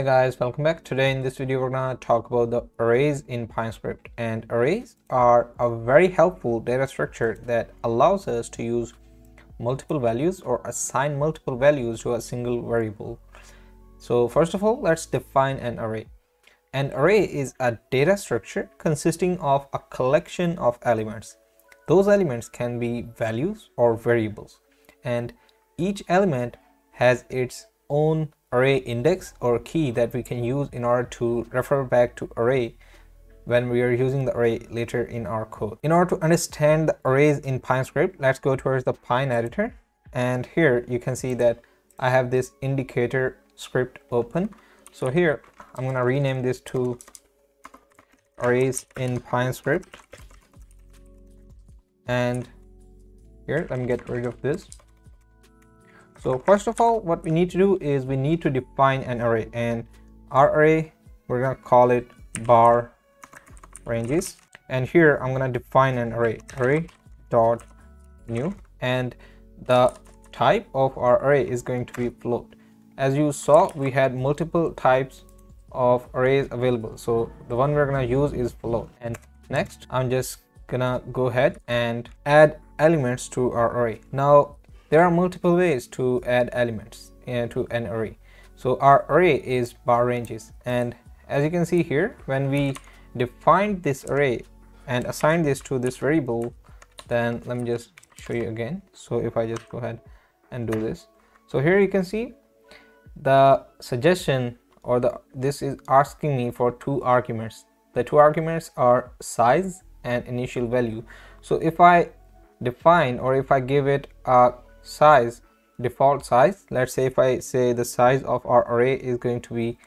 Hey guys, welcome back. Today in this video we're gonna talk about the arrays in Pine Script. And arrays are a very helpful data structure that allows us to use multiple values or assign multiple values to a single variable. So first of all, let's define an array. An array is a data structure consisting of a collection of elements. Those elements can be values or variables, and each element has its own array index or key that we can use in order to refer back to array when we are using the array later in our code. In order to understand the arrays in Pine Script, let's go towards the Pine editor, and here you can see that I have this indicator script open. So here I'm going to rename this to arrays in Pine Script, and here let me get rid of this. So first of all, what we need to do is we need to define an array, and our array, we're going to call it bar ranges. And here I'm going to define an array.new, and the type of our array is going to be float. As you saw, we had multiple types of arrays available, so the one we're going to use is float. And next I'm just going to go ahead and add elements to our array. Now, there are multiple ways to add elements to an array. So our array is bar ranges, and as you can see here, when we defined this array and assigned this to this variable, then let me just show you again. So if I just go ahead and do this, so here you can see the suggestion, or this is asking me for two arguments. The two arguments are size and initial value. So if I define, or if I give it a size, default size, let's say if I say the size of our array is going to be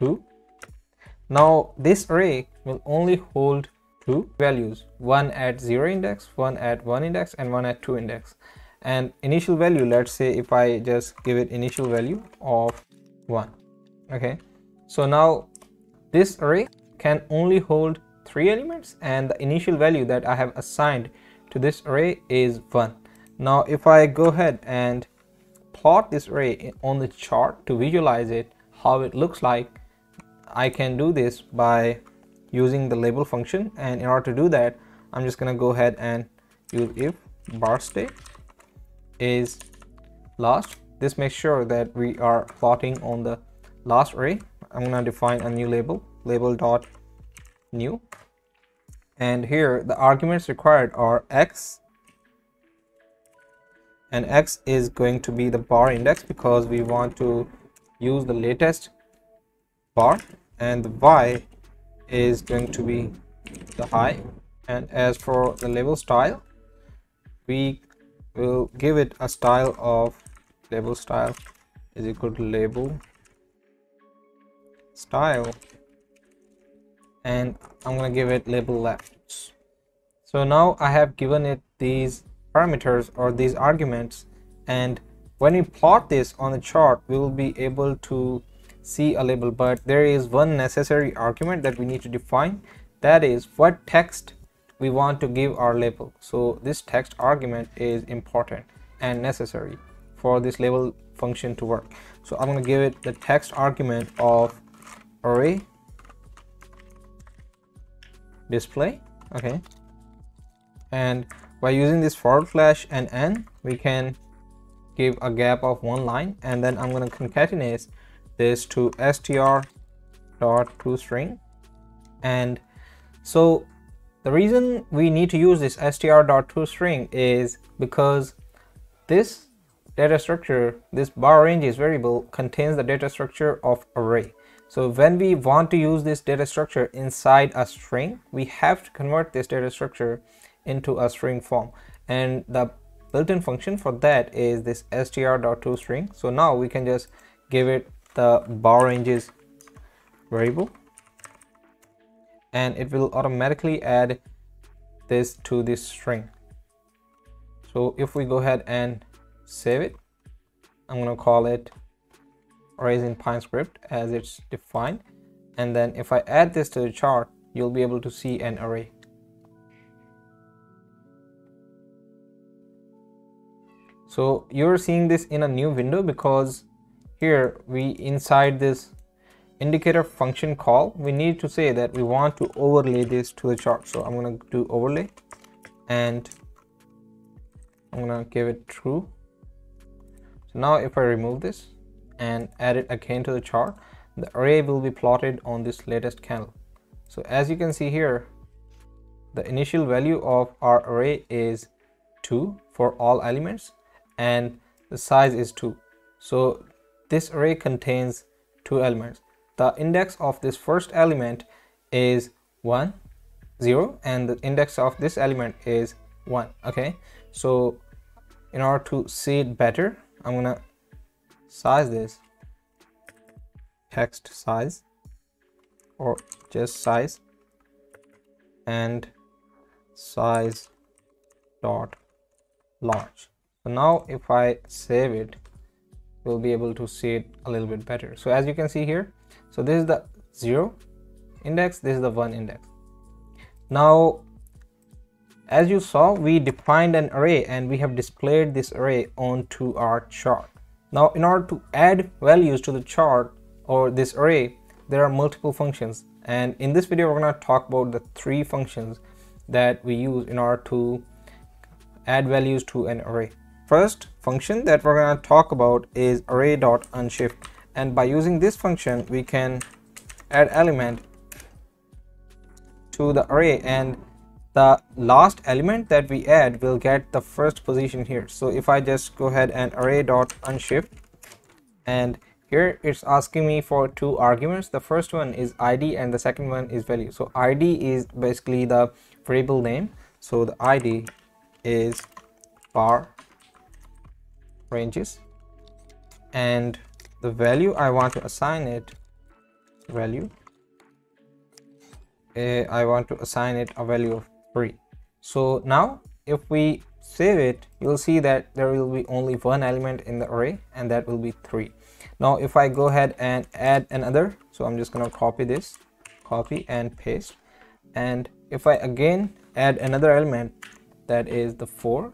2. Now this array will only hold 2 values, one at 0 index, one at 1 index, and one at 2 index. And initial value, let's say if I just give it initial value of 1. Okay, so now this array can only hold 3 elements, and the initial value that I have assigned to this array is 1. Now if I go ahead and plot this array on the chart to visualize it, how it looks like, I can do this by using the label function. And in order to do that, I'm just going to go ahead and use if bar state is last. This makes sure that we are plotting on the last array. I'm going to define a new label, label.new, and here the arguments required are x, and x is going to be the bar index because we want to use the latest bar, and the y is going to be the high. And as for the label style, we will give it a style of label style is equal to label style, and I'm going to give it label left. So now I have given it these parameters or these arguments, and when we plot this on the chart, we will be able to see a label. But there is one necessary argument that we need to define, that is what text we want to give our label. So this text argument is important and necessary for this label function to work. So I'm going to give it the text argument of array display. Okay, and by using this / and n, we can give a gap of 1 line, and then I'm going to concatenate this to str.toString. and so the reason we need to use this str.toString is because this data structure, this bar ranges variable, contains the data structure of array. So when we want to use this data structure inside a string, we have to convert this data structure into a string form, and the built-in function for that is this str.toString. So now we can just give it the bar ranges variable, and it will automatically add this to this string. So if we go ahead and save it, I'm going to call it arrays in Pine Script as it's defined, and then if I add this to the chart, you'll be able to see an array. So you're seeing this in a new window because here we inside this indicator function call, we need to say that we want to overlay this to the chart. So I'm going to do overlay and I'm going to give it true. So now if I remove this and add it again to the chart, the array will be plotted on this latest candle. So as you can see here, the initial value of our array is 2 for all elements and the size is 2. So this array contains 2 elements. The index of this first element is 1, 0, and the index of this element is 1. Okay, so in order to see it better, I'm gonna size this text size or just size and size dot large. So now if I save it, we'll be able to see it a little bit better. So as you can see here, so this is the 0 index, this is the 1 index. Now as you saw, we defined an array and we have displayed this array onto our chart. Now in order to add values to the chart or this array, there are multiple functions, and in this video we're going to talk about the 3 functions that we use in order to add values to an array. First function that we're going to talk about is array.unshift, and by using this function we can add element to the array, and the last element that we add will get the first position here. So if I just go ahead and array.unshift, and here it's asking me for 2 arguments. The first one is id and the second one is value. So id is basically the variable name, so the id is bar ranges, and the value I want to assign it a value of 3. So now if we save it, you'll see that there will be only 1 element in the array, and that will be 3. Now if I go ahead and add another, so I'm just going to copy this, copy and paste, and if I again add another element, that is the 4.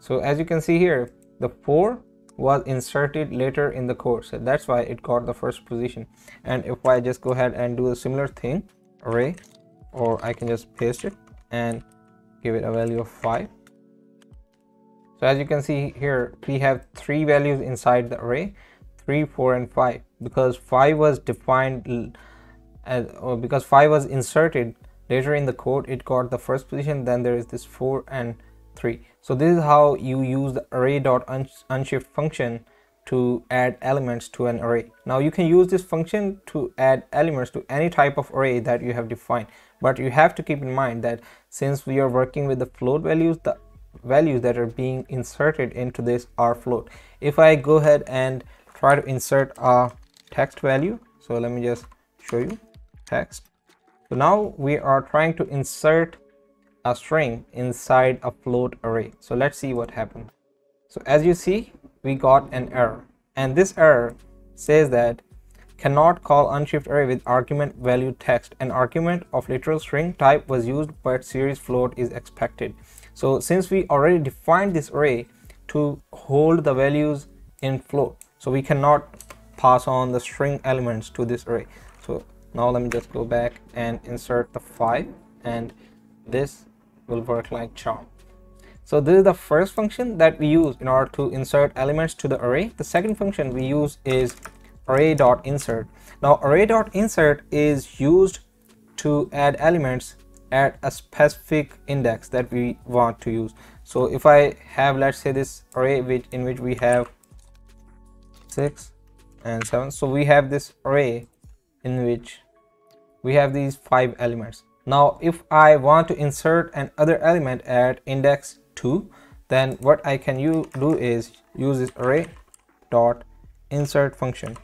So as you can see here, the 4 was inserted later in the code, so that's why it got the first position. And if I just go ahead and do a similar thing, array, or I can just paste it and give it a value of 5. So as you can see here, we have 3 values inside the array, 3, 4, and 5, because 5 was defined as, or because 5 was inserted later in the code, it got the first position. Then there is this 4 and 3. So this is how you use the array.unshift function to add elements to an array. Now you can use this function to add elements to any type of array that you have defined, but you have to keep in mind that since we are working with the float values, the values that are being inserted into this are float. If I go ahead and try to insert a text value, so let me just show you text. So now we are trying to insert a string inside a float array. So let's see what happens. So as you see, we got an error, and this error says that cannot call unshift array with argument value text. An argument of literal string type was used, but series float is expected. So since we already defined this array to hold the values in float, so we cannot pass on the string elements to this array. So now let me just go back and insert the 5, and this will work like charm. So this is the first function that we use in order to insert elements to the array. The second function we use is array.insert. Now array.insert is used to add elements at a specific index that we want to use. So if I have, let's say, this array in which we have 6 and 7, so we have this array in which we have these 5 elements. Now if I want to insert another element at index 2, then what I can do is use this array.insert function,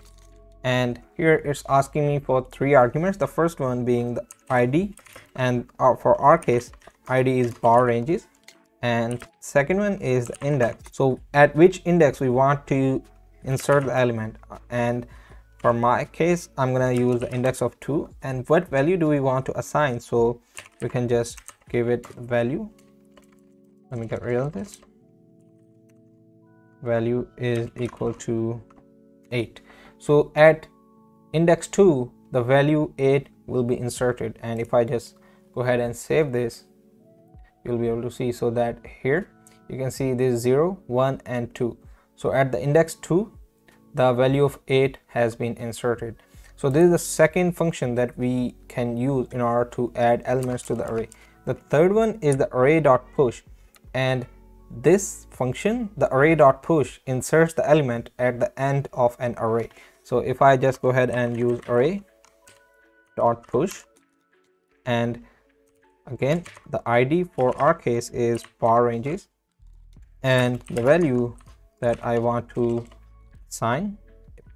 and here it's asking me for 3 arguments, the first one being the id, and for our case id is bar ranges, and second one is the index, so at which index we want to insert the element, and for my case I'm gonna use the index of 2, and what value do we want to assign, so we can just give it value. Let me get rid of this. Value is equal to 8. So at index 2, the value 8 will be inserted. And if I just go ahead and save this, you'll be able to see, so that here you can see this 0, 1 and 2. So at the index 2, the value of 8 has been inserted. So this is the second function that we can use in order to add elements to the array. The third one is the array.push, and this function, the array.push, inserts the element at the end of an array. So if I just go ahead and use array.push, and again the ID for our case is bar ranges, and the value that I want to assign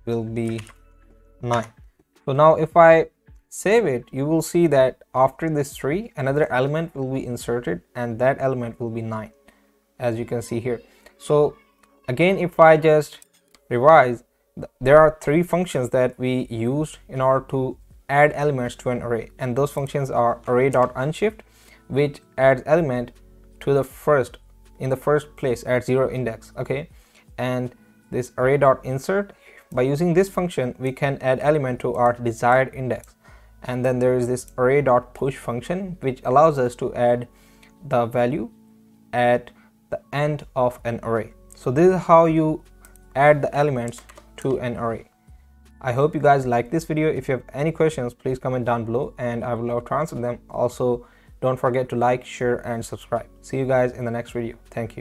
will be 9. So now if I save it, you will see that after this 3, another element will be inserted, and that element will be 9, as you can see here. So again, if I just revise, there are 3 functions that we used in order to add elements to an array, and those functions are array.unshift, which adds element to the first place at 0 index, okay, and this array.insert. By using this function, we can add element to our desired index. And then there is this array.push function, which allows us to add the value at the end of an array. So this is how you add the elements to an array. I hope you guys like this video. If you have any questions, please comment down below and I would love to answer them. Also, don't forget to like, share and subscribe. See you guys in the next video. Thank you.